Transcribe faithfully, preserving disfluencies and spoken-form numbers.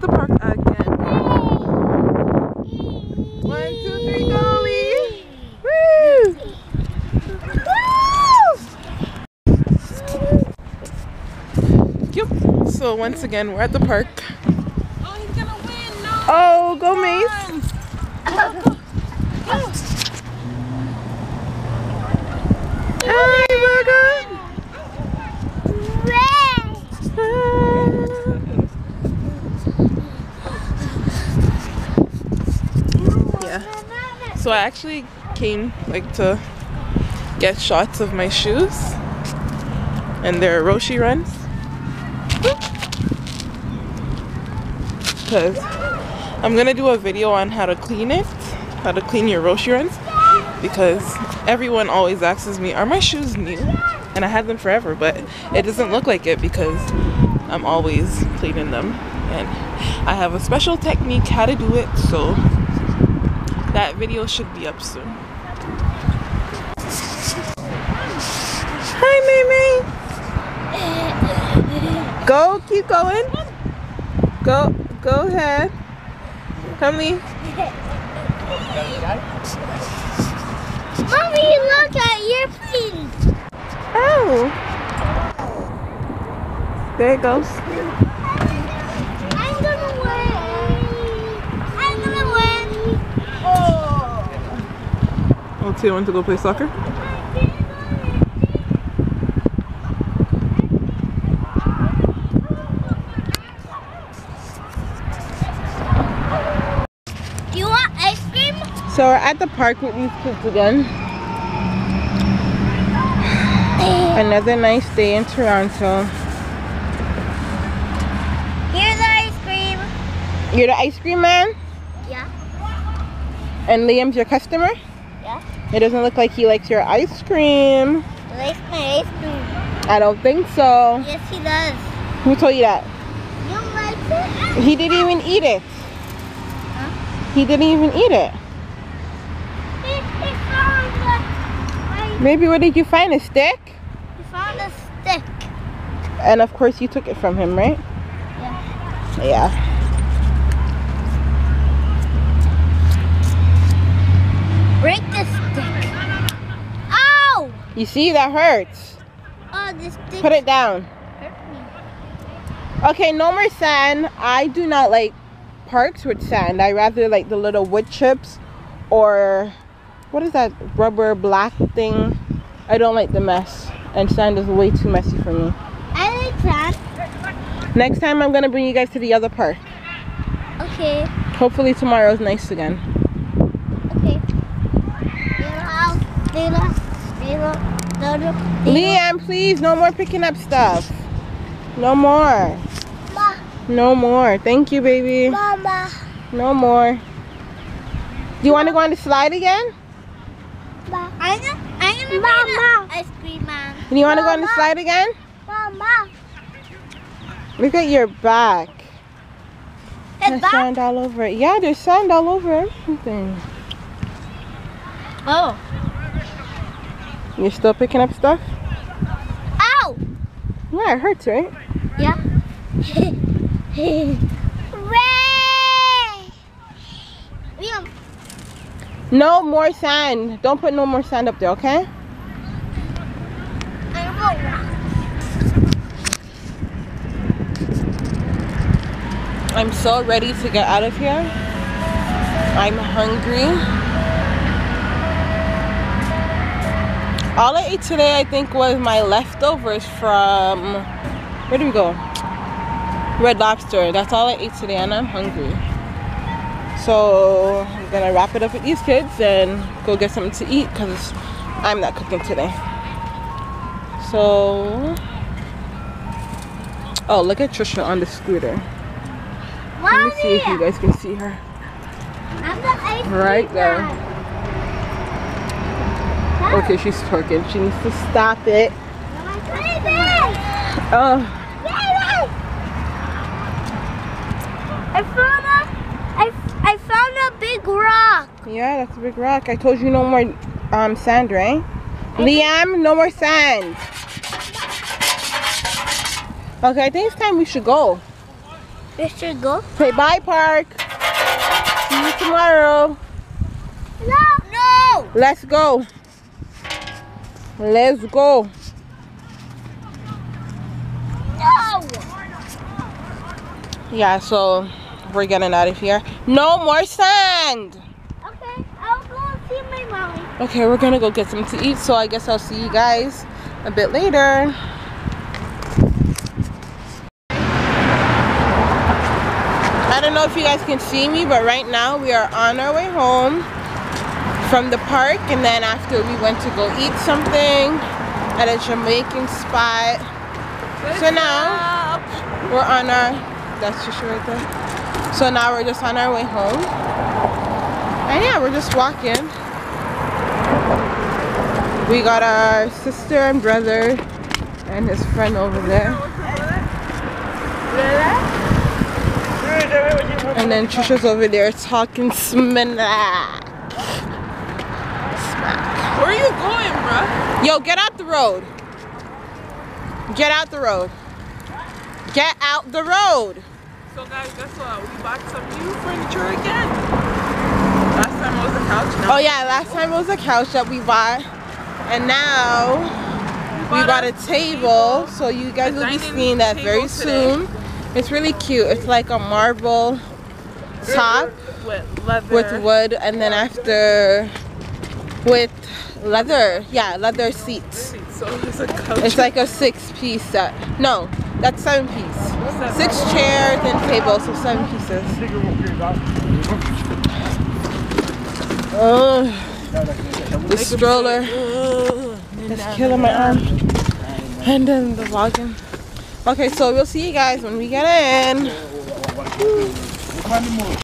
at the park again. One, two, three, go, Lee! Woo! Woo! Yep. So once again, we're at the park. Oh, he's gonna win! No! Oh, go Mace! Go, go. So I actually came like to get shots of my shoes and their Roshi runs, because I'm gonna do a video on how to clean it, how to clean your Roshi runs, because everyone always asks me, are my shoes new? And I had them forever, but it doesn't look like it because I'm always cleaning them, and I have a special technique how to do it, so that video should be up soon. Hi, Mimi. Go, keep going. Go, go ahead. Come, Lee. Mommy, look at your feet. Oh. There it goes. I'm gonna win. I'm gonna win. Oh, Tia went to go play soccer. Do you want ice cream? So we're at the park with these kids again. Another nice day in Toronto. Here's the ice cream. You're the ice cream man? Yeah. And Liam's your customer? Yeah. It doesn't look like he likes your ice cream. He likes my ice cream. I don't think so. Yes, he does. Who told you that? You like it? He didn't even eat it. Huh? He didn't even eat it. Maybe what did you find? A stick? He found a stick. And of course you took it from him, right? Yeah. Yeah. Break the stick. Ow! You see, that hurts. Oh, the stick. Put it down. Hurt me. Okay, no more sand. I do not like parks with sand. I rather like the little wood chips or what is that rubber black thing? I don't like the mess. And sand is way too messy for me. I like sand. Next time I'm gonna bring you guys to the other park. Okay. Hopefully tomorrow's nice again. Liam, please, no more picking up stuff. No more. Ma. No more. Thank you, baby. Mama. No more. Do you want to go on the slide again? Ma. I'm gonna, I'm gonna Mama. Ice cream man. Do you want to go on the slide again? Mama. Look at your back. There's back? Sand all over it. Yeah, there's sand all over everything. Oh. You're still picking up stuff? Ow! Yeah, it hurts, right? Yeah. Ray! No more sand. Don't put no more sand up there, okay? I'm so ready to get out of here. I'm hungry. All I ate today, I think, was my leftovers from, where did we go? Red Lobster. That's all I ate today, and I'm hungry. So I'm gonna wrap it up with these kids and go get something to eat because I'm not cooking today. So, oh, look at Trisha on the scooter. Let me see if you guys can see her. I'm the ice cream right there. Okay, she's twerking. She needs to stop it. Oh. I found a, I, I found a big rock. Yeah, that's a big rock. I told you no more um sand, right? Liam, no more sand. Okay, I think it's time we should go. We should go. Say bye, park. See you tomorrow. No. No. Let's go. Let's go. No. Yeah, so we're getting out of here. No more sand. Okay, I'll go see my mommy. Okay, we're gonna go get something to eat. So I guess I'll see you guys a bit later. I don't know if you guys can see me, but right now we are on our way home from the park, and then after we went to go eat something at a Jamaican spot. Good so job. Now we're on our that's just right there. So now we're just on our way home, and yeah, we're just walking. We got our sister and brother and his friend over there. And then Trisha's over there talking smack. Smack. Where are you going, bruh? Yo, get out the road. Get out the road. Get out the road. So guys, guess what? We bought some new furniture again. Last time it was a couch. Now oh yeah, last time it was a couch that we bought. And now we bought, we bought a table. table. So you guys will be seeing that very soon. Today. It's really cute. It's like a marble top with leather, with wood, and then after with leather, yeah, leather seats. So it's a couch. It's like a six-piece set. No, that's seven-piece. Six chairs and tables, so seven pieces. Oh, the stroller is killing my arm, and then the login. Okay, so we'll see you guys when we get in.